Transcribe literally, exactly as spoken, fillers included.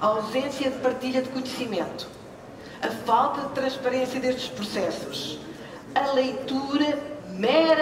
a ausência de partilha de conhecimento, a falta de transparência destes processos, a leitura mera